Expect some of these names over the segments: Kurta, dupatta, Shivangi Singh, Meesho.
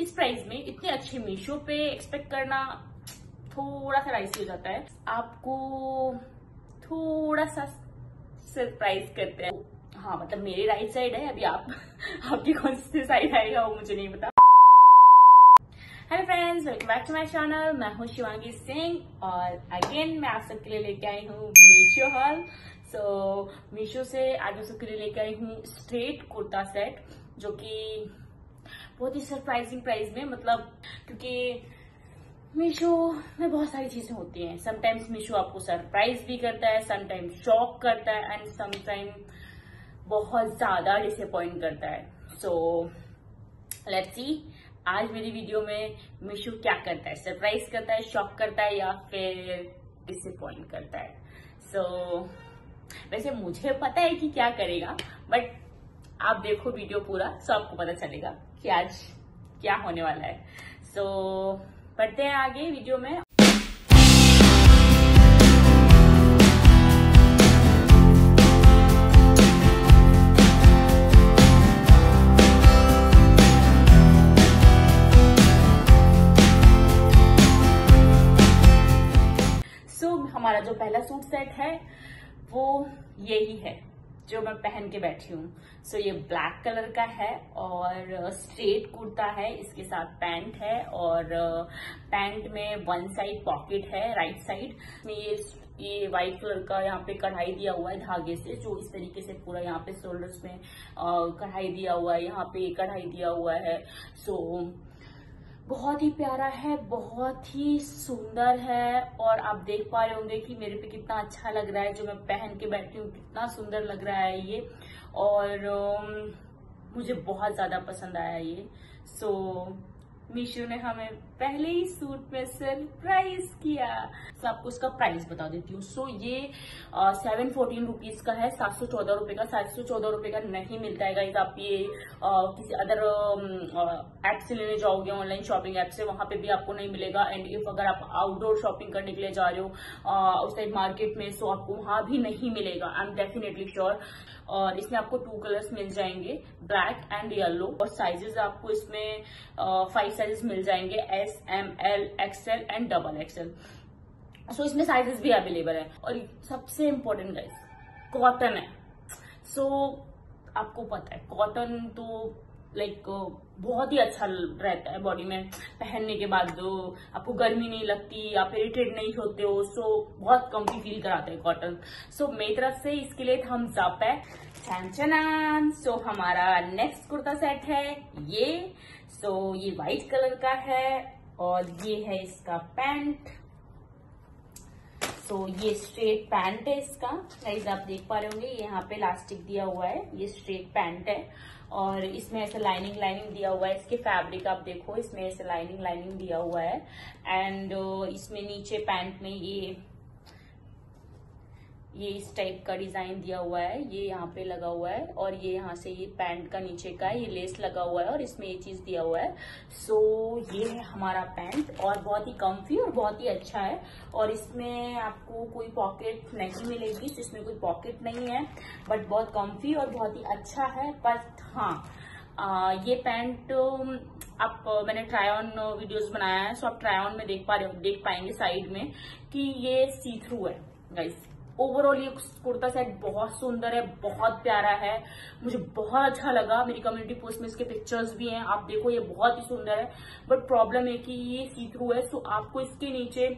इस प्राइस में इतने अच्छे मीशो पे एक्सपेक्ट करना थोड़ा सा राइसी हो जाता है। आपको थोड़ा सा सरप्राइज करते हैं। हाँ मतलब मेरी राइट साइड है, अभी आप आपकी कौन सी साइड आएगा वो मुझे नहीं पता। Hello friends, welcome back to my channel. मैं हूँ शिवांगी सिंह और अगेन मैं आप सबके लिए लेके आई हूँ मीशो हॉल। सो मीशो से आज आप सबके लिए लेके आई हूँ स्ट्रेट कुर्ता सेट, जो कि बहुत ही सरप्राइजिंग प्राइस में, मतलब क्योंकि मीशो में बहुत सारी चीजें होती हैं। समटाइम्स मीशो आपको सरप्राइज भी करता है, समटाइम्स शॉक करता है एंड समटाइम बहुत ज्यादा डिसअपॉइंट करता है। सो लेट्स सी आज मेरी वीडियो में मीशो क्या करता है, सरप्राइज करता है, शॉक करता है या फिर डिसअपॉइंट करता है। वैसे मुझे पता है कि क्या करेगा, बट आप देखो वीडियो पूरा सो आपको पता चलेगा कि आज क्या होने वाला है। बढ़ते हैं आगे वीडियो में। हमारा जो पहला सूट सेट है वो यही है जो मैं पहन के बैठी हूँ। ये ब्लैक कलर का है और स्ट्रेट कुर्ता है, इसके साथ पैंट है और पैंट में वन साइड पॉकेट है, राइट साइड में ये व्हाइट कलर का यहाँ पे कढ़ाई दिया हुआ है धागे से, जो इस तरीके से पूरा यहाँ पे शोल्डर्स में कढ़ाई दिया हुआ है, यहाँ पे कढ़ाई दिया हुआ है। बहुत ही प्यारा है, बहुत ही सुंदर है और आप देख पा रहे होंगे कि मेरे पे कितना अच्छा लग रहा है, जो मैं पहन के बैठी हूँ कितना सुंदर लग रहा है ये। और मुझे बहुत ज्यादा पसंद आया ये। मीशो ने हमें पहले ही सूट में सरप्राइज किया। आपको इसका प्राइस बता देती हूँ। ये 714 रुपीज का है, 714 रुपए का। 714 रुपए का नहीं मिलता है गाइस। आप ये किसी अदर ऐप से लेने जाओगे, ऑनलाइन शॉपिंग ऐप से, वहां पे भी आपको नहीं मिलेगा। एंड इफ अगर आप आउटडोर शॉपिंग करने के लिए जा रहे हो उस साइड मार्केट में, सो आपको वहां भी नहीं मिलेगा, आई एम डेफिनेटली श्योर। और इसमें आपको 2 कलर्स मिल जाएंगे, ब्लैक एंड येलो। और साइजेस आपको इसमें 5 साइजेस मिल जाएंगे, S M L XL and double XL. इसमें साइजेस भी अवेलेबल है। और सबसे इम्पोर्टेंट गाइस, कॉटन है। आपको पता है कॉटन तो लाइक बहुत ही अच्छा रहता है बॉडी में, पहनने के बाद आपको गर्मी नहीं लगती, आप इरिटेट नहीं होते हो। बहुत कंफी फील कराता है कॉटन। मेरी तरफ से इसके लिए थम्स अप है। चंचनान। हमारा नेक्स्ट कुर्ता सेट है ये। ये व्हाइट कलर का है और ये है इसका पैंट। ये स्ट्रेट पैंट है इसका। गाइस आप देख पा रहे होंगे यहाँ पे इलास्टिक दिया हुआ है, ये स्ट्रेट पैंट है और इसमें ऐसा लाइनिंग दिया हुआ है। इसके फैब्रिक आप देखो, इसमें ऐसे लाइनिंग दिया हुआ है। एंड इसमें नीचे पैंट में ये इस टाइप का डिजाइन दिया हुआ है, ये यहाँ पे लगा हुआ है। और ये यहाँ से ये पैंट का नीचे का ये लेस लगा हुआ है और इसमें ये चीज दिया हुआ है। ये है हमारा पैंट और बहुत ही कम्फी और बहुत ही अच्छा है। और इसमें आपको कोई पॉकेट नहीं मिलेगी, इसमें कोई पॉकेट नहीं है, बट बहुत कम्फी और बहुत ही अच्छा है। बट हाँ, ये पैंट मैंने ट्राई ऑन वीडियोज बनाया है, आप ट्राई ऑन में देख पाएंगे साइड में कि ये सी थ्रू है। गाइस ओवरऑल ये कुर्ता सेट बहुत सुंदर है, बहुत प्यारा है, मुझे बहुत अच्छा लगा। मेरी कम्युनिटी पोस्ट में इसके पिक्चर्स भी हैं, आप देखो, ये बहुत ही सुंदर है। बट प्रॉब्लम है कि ये सी थ्रू है। आपको इसके नीचे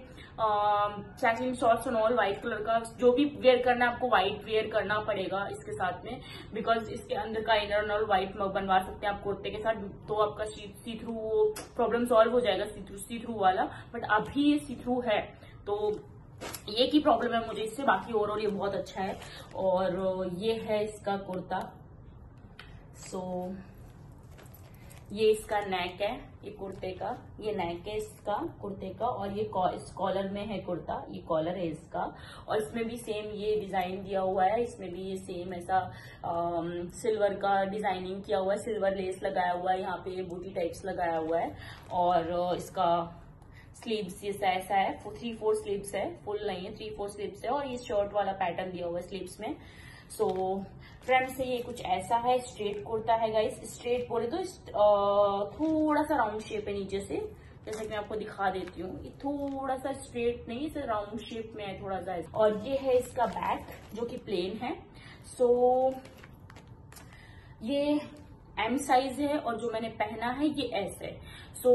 satin shorts and all white colour का जो भी वेयर करना है, आपको व्हाइट वेयर करना पड़ेगा इसके साथ में, बिकॉज इसके अंदर का इनर एंड ऑल व्हाइट बनवा सकते हैं आप कुर्ते के साथ, तो आपका सी थ्रू प्रॉब्लम सॉल्व हो जाएगा, सी थ्रू वाला। बट अभी ये सी थ्रू है तो ये की प्रॉब्लम है मुझे इससे। बाकी ओवरऑल ये बहुत अच्छा है। और ये है इसका कुर्ता। ये इसका नेक है, ये कुर्ते का, ये नेक है इसका कुर्ते का। और ये कॉलर में है कुर्ता, ये कॉलर है इसका। और इसमें भी सेम ये डिजाइन दिया हुआ है, इसमें भी ये सेम ऐसा सिल्वर का डिजाइनिंग किया हुआ है, सिल्वर लेस लगाया हुआ है, यहाँ पे बूटी टाइप्स लगाया हुआ है। और इसका स्लीव्स ये ऐसा है, 3/4 स्लीव्स है, फुल नहीं है, 3/4 स्लीव्स है। और ये शर्ट वाला पैटर्न दिया हुआ है स्लीव्स में। फ्रंट से ये कुछ ऐसा है, स्ट्रेट कुर्ता है गाइस। स्ट्रेट बोले तो थोड़ा सा राउंड शेप है नीचे से, जैसे कि मैं आपको दिखा देती हूँ। ये थोड़ा सा स्ट्रेट नहीं, इसे राउंड शेप में है थोड़ा सा। और ये है इसका बैक जो कि प्लेन है। सो ये एम साइज है और जो मैंने पहना है ये एस है। सो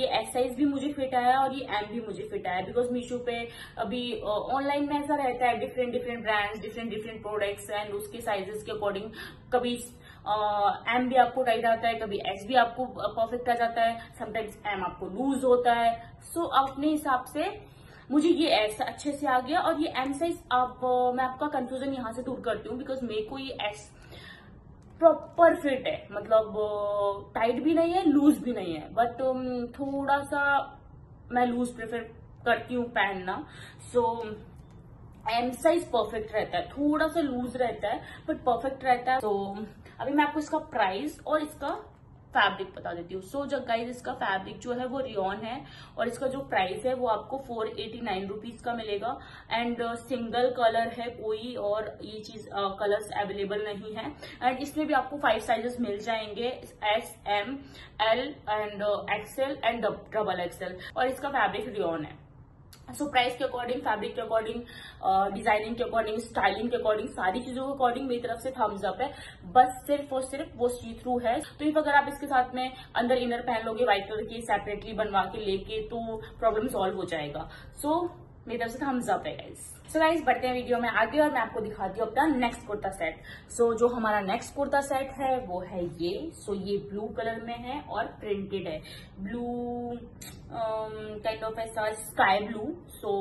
ये एस साइज भी मुझे फिट आया और ये एम भी मुझे फिट आया, बिकॉज मीशो पे अभी ऑनलाइन में ऐसा रहता है, different different brands, different different products and उसके साइजेस के अकॉर्डिंग कभी एम भी आपको टाइट आता है, कभी एस भी आपको परफेक्ट आ जाता है, समटाइम्स एम आपको लूज होता है। सो अपने हिसाब से मुझे ये एस अच्छे से आ गया। और ये एम साइज मैं आपका कंफ्यूजन यहाँ से दूर करती हूँ, बिकॉज मेरे को ये एस प्रॉपर फिट है, मतलब टाइट भी नहीं है लूज भी नहीं है, बट थोड़ा सा मैं लूज प्रेफर करती हूँ पहनना। सो एम साइज परफेक्ट रहता है, थोड़ा सा लूज रहता है बट परफेक्ट रहता है। तो अभी मैं आपको इसका प्राइस और इसका फैब्रिक बता देती हूँ। सो जब गाइज इसका फैब्रिक जो है वो रियॉन है और इसका जो प्राइस है वो आपको 489 रुपीज का मिलेगा। एंड सिंगल कलर है कोई और ये चीज कलर्स अवेलेबल नहीं है। एंड इसमें भी आपको 5 साइजेस मिल जाएंगे, S M L and XL and double XL. और इसका फैब्रिक रियॉन है। सो प्राइस के अकॉर्डिंग, फैब्रिक के अकॉर्डिंग, डिजाइनिंग के अकॉर्डिंग, स्टाइलिंग के अकॉर्डिंग, सारी चीजों के अकॉर्डिंग मेरी तरफ से थम्स अप है। बस सिर्फ और सिर्फ वो सी थ्रू है। तो इफ अगर आप इसके साथ में अंदर इनर पहन लोगे व्हाइट कलर की सेपरेटली बनवा के लेके, तो प्रॉब्लम सॉल्व हो जाएगा। सो मेरी तरफ से थम्स अप है गाइस। सो गाइस बढ़ते हैं वीडियो में आगे और मैं आपको दिखाती हूँ अपना नेक्स्ट कुर्ता सेट। सो जो हमारा नेक्स्ट कुर्ता सेट है वो है ये। सो ये ब्लू कलर में है और प्रिंटेड है, ब्लू काइंड ऑफ ऐसा sky blue. So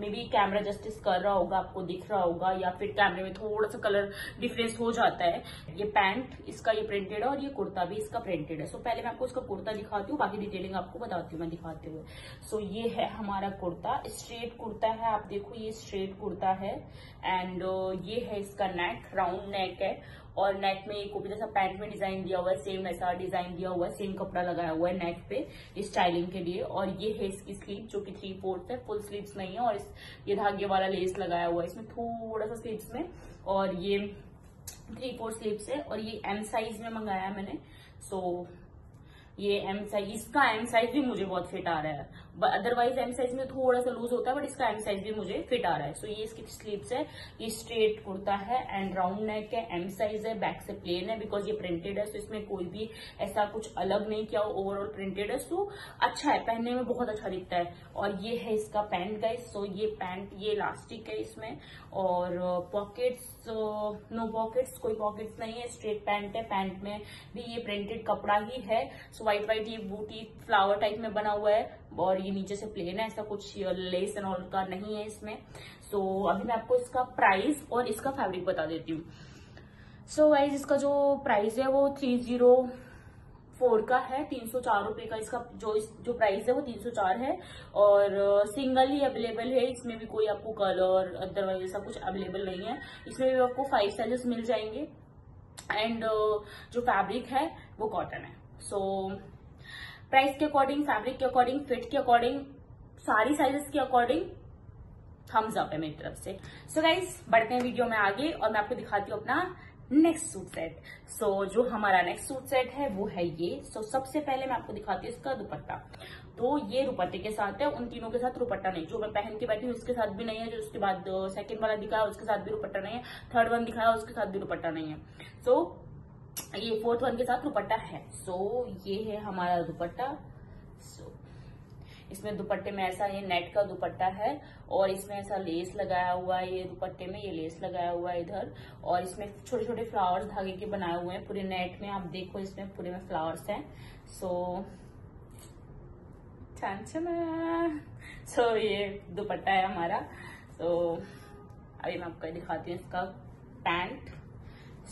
may be camera justice कर रहा होगा, आपको दिख रहा होगा, या फिर कैमरे में थोड़ा सा कलर डिफरेंस हो जाता है। ये पैंट इसका ये प्रिंटेड है और ये कुर्ता भी इसका प्रिंटेड है। सो पहले मैं आपको इसका कुर्ता दिखाती हूँ, बाकी डिटेलिंग आपको बताती हूँ मैं दिखाते हुए। सो ये है हमारा कुर्ता, स्ट्रेट कुर्ता है, आप देखो ये स्ट्रेट कुर्ता है। एंड ये है इसका नेक, राउंड नेक है। और नेक में एक जैसा पैंट में डिजाइन दिया हुआ है, सेम ऐसा डिजाइन दिया हुआ है, सेम कपड़ा लगाया हुआ है नेक पे स्टाइलिंग के लिए। और ये है इसकी स्लीव जो कि 3/4 है, फुल स्लीव्स नहीं है। और ये धागे वाला लेस लगाया हुआ है इसमें थोड़ा सा स्लीव्स में, और ये 3/4 स्लीव्स है। और ये एम साइज में मंगाया मैंने। सो ये एम साइज, इसका एम साइज भी मुझे बहुत फिट आ रहा है। अदरवाइज एम साइज में थोड़ा सा लूज होता है, बट इसका एम साइज भी मुझे फिट आ रहा है। सो ये इसकी स्लीव्स है, ये स्ट्रेट कुर्ता है एंड राउंड नेक है, एम साइज है, बैक से प्लेन है बिकॉज ये प्रिंटेड है। सो इसमें कोई भी ऐसा कुछ अलग नहीं किया, ओवरऑल प्रिंटेड है। सो अच्छा है, पहनने में बहुत अच्छा दिखता है। और ये है इसका पैंट गाइज। सो ये पैंट ये इलास्टिक है इसमें, और पॉकेट्स नो पॉकेट्स, कोई पॉकेट्स नहीं है, स्ट्रेट पैंट है। पैंट में भी ये प्रिंटेड कपड़ा ही है। सो व्हाइट व्हाइट ये बूटी फ्लावर टाइप में बना हुआ है, और ये नीचे से प्लेन है, ऐसा कुछ लेस एंड ऑल का नहीं है इसमें। सो अभी मैं आपको इसका प्राइस और इसका फैब्रिक बता देती हूँ। सो गाइस इसका जो प्राइस है वो 304 का है, 304 रुपए का इसका जो प्राइस है वो 304 है। और सिंगल ही अवेलेबल है, इसमें भी कोई आपको कलर अदरवाइज ऐसा कुछ अवेलेबल नहीं है। इसमें भी आपको 5 साइजेस मिल जाएंगे। एंड जो फैब्रिक है वो कॉटन है। सो प्राइस के अकॉर्डिंग, फैब्रिक के अकॉर्डिंग, फिट के अकॉर्डिंग, सारी साइजेस के अकॉर्डिंग थम्स अप है मेरी तरफ से। सो गाइस बढ़ते हैं वीडियो में आगे और मैं आपको दिखाती हूँ अपना नेक्स्ट सूट सेट। सो जो हमारा नेक्स्ट सूट सेट है वो है ये। सो सबसे पहले मैं आपको दिखाती हूँ इसका दुपट्टा। तो ये दुपट्टे के साथ है, उन तीनों के साथ दुपट्टा नहीं। जो मैं पहन के बैठी हूँ उसके साथ भी नहीं है, जो उसके बाद सेकंड वाला दिखाया उसके साथ भी दुपट्टा नहीं है, थर्ड वन दिखाया उसके साथ भी दुपट्टा नहीं है। सो ये 4th वन के साथ दुपट्टा है। सो ये है हमारा दुपट्टा। सो इसमें दुपट्टे में ऐसा ये नेट का दुपट्टा है, और इसमें ऐसा लेस लगाया हुआ है, ये दुपट्टे में ये लेस लगाया हुआ है इधर। और इसमें छोटे छोटे फ्लावर्स धागे के बनाए हुए हैं पूरे नेट में, आप देखो इसमें पूरे में फ्लावर्स हैं। सो ये दुपट्टा है हमारा। सो अभी मैं आपको दिखाती हूँ इसका पैंट।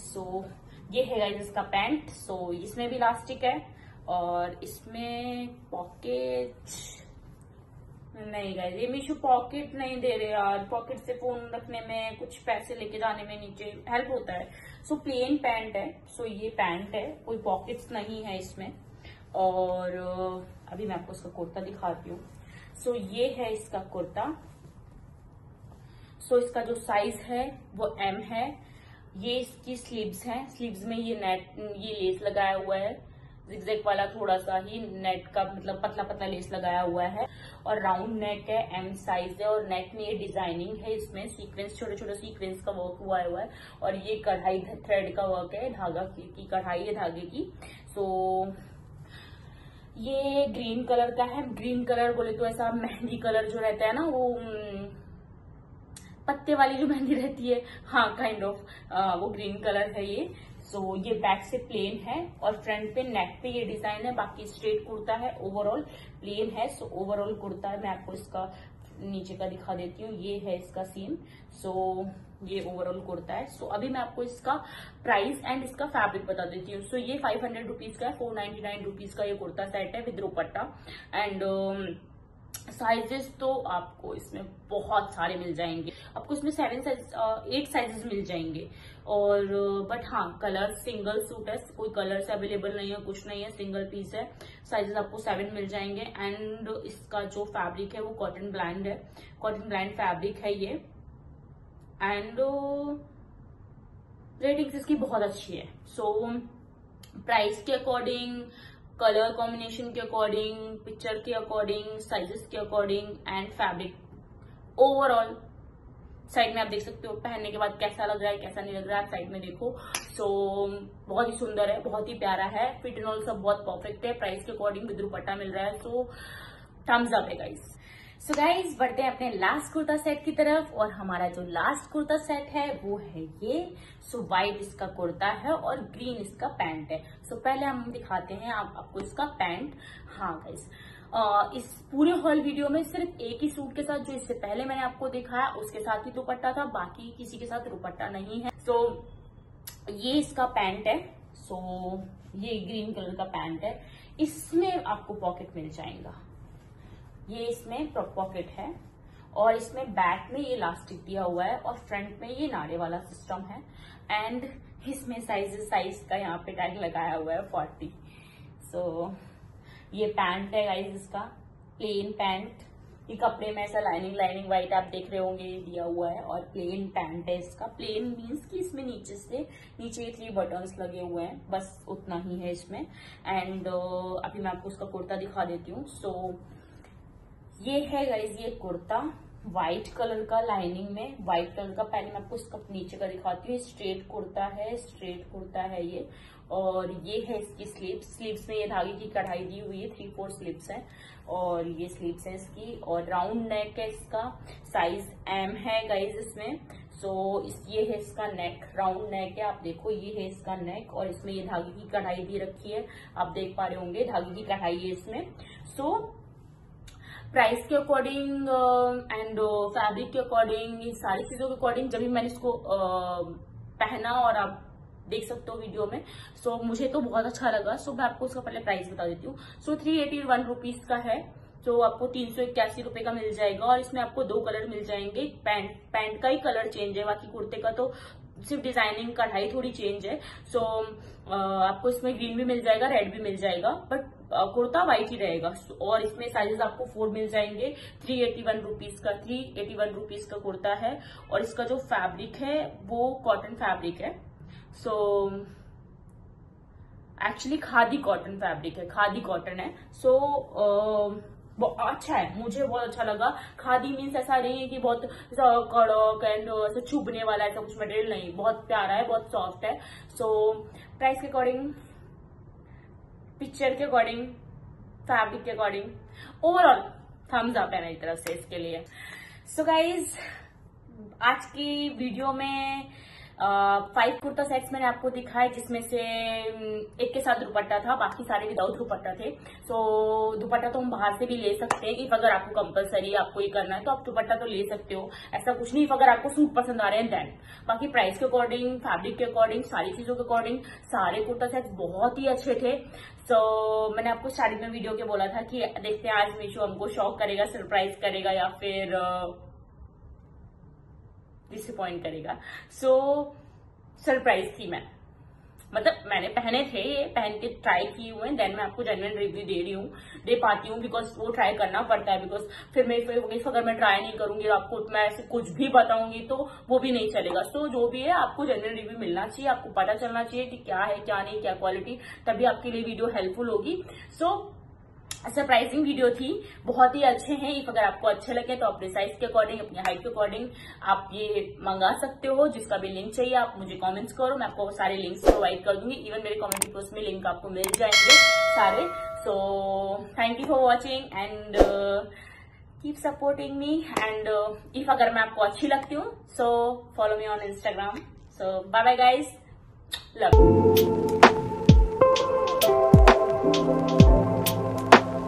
सो ये है गाइस इसका पैंट। सो इसमें भी इलास्टिक है, और इसमें पॉकेट नहीं गाइस, ये मीशो पॉकेट नहीं दे रहे यार। पॉकेट से फोन रखने में, कुछ पैसे लेके जाने में नीचे हेल्प होता है। सो प्लेन पैंट है। सो ये पैंट है, कोई पॉकेट्स नहीं है इसमें। और अभी मैं आपको इसका कुर्ता दिखाती हूँ। सो ये है इसका कुर्ता। सो इसका जो साइज है वो एम है। ये इसकी स्लीव्स हैं, स्लीव्स में ये नेट ये लेस लगाया हुआ है। जिगजैग वाला थोड़ा सा ही नेट का मतलब पतला पतला लेस लगाया हुआ है और राउंड नेट है, एम साइज है और नेट में ये डिजाइनिंग है, इसमें सीक्वेंस छोटे छोटे सीक्वेंस का वर्क हुआ है और ये कढ़ाई थ्रेड का वर्क है, धागा की कढ़ाई है धागे की। सो ये ग्रीन कलर का है, ग्रीन कलर बोले तो ऐसा मेहंदी कलर जो रहता है ना वो पत्ते वाली जो मेहंदी रहती है, हाँ काइंड ऑफ वो ग्रीन कलर है ये। सो ये बैक से प्लेन है और फ्रंट पे नेक पे ये डिजाइन है, बाकी स्ट्रेट कुर्ता है, ओवरऑल प्लेन है। सो ओवरऑल कुर्ता है, मैं आपको इसका नीचे का दिखा देती हूँ, ये है इसका सीन। सो ये ओवरऑल कुर्ता है। सो अभी मैं आपको इसका प्राइस एंड इसका फैब्रिक बता देती हूँ। सो ये 500 रुपीज का है, 499 रुपीज का ये कुर्ता सेट है विद दुपट्टा एंड साइजेस तो आपको इसमें बहुत सारे मिल जाएंगे, आपको इसमें 7 साइज 8 साइजेस मिल जाएंगे। और बट हाँ कलर सिंगल सूट है, कोई कलर्स अवेलेबल नहीं है, कुछ नहीं है, सिंगल पीस है, साइजेस आपको 7 मिल जाएंगे। एंड इसका जो फैब्रिक है वो कॉटन ब्लैंड है, कॉटन ब्लैंड फैब्रिक है ये। एंड रेटिंग्स इसकी बहुत अच्छी है। सो प्राइस के अकॉर्डिंग, कलर कॉम्बिनेशन के अकॉर्डिंग, पिक्चर के अकॉर्डिंग, साइजेस के according and fabric overall, side में आप देख सकते हो पहनने के बाद कैसा लग रहा है कैसा नहीं लग रहा है, आप साइड में देखो। सो बहुत ही सुंदर है, बहुत ही प्यारा है, फिट एंड ऑल सब बहुत परफेक्ट है, प्राइस के अकॉर्डिंग विद दुपट्टा मिल रहा है। सो थम्स अप है गाइस। सो गाइज बढ़ते हैं अपने लास्ट कुर्ता सेट की तरफ और हमारा जो लास्ट कुर्ता सेट है वो है ये। सो व्हाइट इसका कुर्ता है और ग्रीन इसका पैंट है। सो पहले हम दिखाते हैं आपको इसका पैंट। हाँ गाइज इस पूरे हॉल वीडियो में सिर्फ एक ही सूट के साथ जो इससे पहले मैंने आपको दिखाया उसके साथ ही दुपट्टा था, बाकी किसी के साथ दुपट्टा नहीं है। सो ये इसका पैंट है। सो ये ग्रीन कलर का पैंट है, इसमें आपको पॉकेट मिल जाएगा, ये इसमें पॉकेट है और इसमें बैक में ये इलास्टिक दिया हुआ है और फ्रंट में ये नाड़े वाला सिस्टम है। एंड इसमें साइज का यहाँ पे टैग लगाया हुआ है 40। सो ये पैंट है गाइज, इसका प्लेन पैंट, ये कपड़े में ऐसा लाइनिंग वाइट आप देख रहे होंगे दिया हुआ है और प्लेन पैंट है इसका। प्लेन मीन्स कि इसमें नीचे 3 बटन्स लगे हुए हैं, बस उतना ही है इसमें। एंड अभी मैं आपको उसका कुर्ता दिखा देती हूँ। सो ये है गाइज ये कुर्ता व्हाइट कलर का, लाइनिंग में व्हाइट कलर का। पहले मैं आपको इसका नीचे का दिखाती हूँ, स्ट्रेट कुर्ता है ये। और ये है इसकी स्लीव्स में ये धागे की कढ़ाई दी हुई है, 3/4 स्लीव्स है और ये स्लीव्स है इसकी और राउंड नेक है इसका, साइज एम है गाइज इसमें। सो ये है इसका नेक, राउंड नेक है, आप देखो ये है इसका नेक और इसमें ये धागे की कढ़ाई दी रखी है, आप देख पा रहे होंगे धागे की कढ़ाई है इसमें। सो प्राइस के अकॉर्डिंग एंड फैब्रिक के अकॉर्डिंग, ये सारी चीजों के अकॉर्डिंग जब भी मैंने इसको पहना और आप देख सकते हो वीडियो में, सो मुझे तो बहुत अच्छा लगा। सो मैं आपको उसका पहले प्राइस बता देती हूँ। सो 381 रुपीज का है, जो आपको 381 रुपए का मिल जाएगा और इसमें आपको 2 कलर मिल जाएंगे। पैंट का ही कलर चेंज है, बाकी कुर्ते का तो सिर्फ डिजाइनिंग कढ़ाई थोड़ी चेंज है। सो आपको इसमें ग्रीन भी मिल जाएगा, रेड भी मिल जाएगा, बट कुर्ता व्हाइट ही रहेगा। और इसमें साइजेस आपको 4 मिल जाएंगे। 381 रुपीज का कुर्ता है और इसका जो फैब्रिक है वो कॉटन फैब्रिक है। So actually khadi cotton fabric है, खादी कॉटन है। सो अच्छा है, मुझे बहुत अच्छा लगा। खादी मीन्स ऐसा नहीं है कि बहुत कड़क एंड ऐसा चुभने वाला ऐसा कुछ मटेरियल नहीं, बहुत प्यारा है, बहुत सॉफ्ट है। सो प्राइस के अकॉर्डिंग, पिक्चर के अकॉर्डिंग, फैब्रिक के अकॉर्डिंग, ओवरऑल थम्स अप है मेरी तरफ से इसके लिए। सो गाइज आज की वीडियो में 5 कुर्ता सेट्स मैंने आपको दिखाए, जिसमें से एक के साथ दुपट्टा था, बाकी सारे विदाउट दुपट्टा थे। सो दुपट्टा तो हम बाहर से भी ले सकते हैं, इफ अगर आपको कंपलसरी आपको ये करना है तो आप दुपट्टा तो ले सकते हो, ऐसा कुछ नहीं। इफ अगर आपको सूट पसंद आ रहे हैं देन, बाकी प्राइस के अकॉर्डिंग, फैब्रिक के अकॉर्डिंग, सारी चीजों के अकॉर्डिंग सारे कुर्ता सेट्स बहुत ही अच्छे थे। सो मैंने आपको स्टार्टिंग में वीडियो के बोला था कि देखते हैं आज मीशो हमको शॉक करेगा, सरप्राइज करेगा या फिर डिसअपॉइंट करेगा। सो सरप्राइज थी मैं। मतलब मैंने पहने थे, ये पहन के ट्राई किए हुए, देन मैं आपको जेन्युइन रिव्यू दे पाती हूँ, बिकॉज वो ट्राई करना पड़ता है। बिकॉज फिर अगर मैं ट्राई नहीं करूंगी, आपको मैं ऐसे कुछ भी बताऊंगी तो वो भी नहीं चलेगा। सो जो भी है आपको जेन्युइन रिव्यू मिलना चाहिए, आपको पता चलना चाहिए कि क्या है क्या नहीं, क्या क्वालिटी, तभी आपके लिए वीडियो हेल्पफुल होगी। सो सरप्राइजिंग वीडियो थी, बहुत ही अच्छे हैं। इफ अगर आपको अच्छे लगे तो अपने साइज के अकॉर्डिंग, अपने हाइट के अकॉर्डिंग आप ये मंगा सकते हो। जिसका भी लिंक चाहिए आप मुझे कमेंट्स करो, मैं आपको सारे लिंक्स प्रोवाइड कर दूंगी। इवन मेरे कमेंट पोस्ट में लिंक आपको मिल जाएंगे सारे। So thank you for watching and keep supporting me. And if अगर मैं आपको अच्छी लगती हूँ so follow me on Instagram. So bye bye guys, love.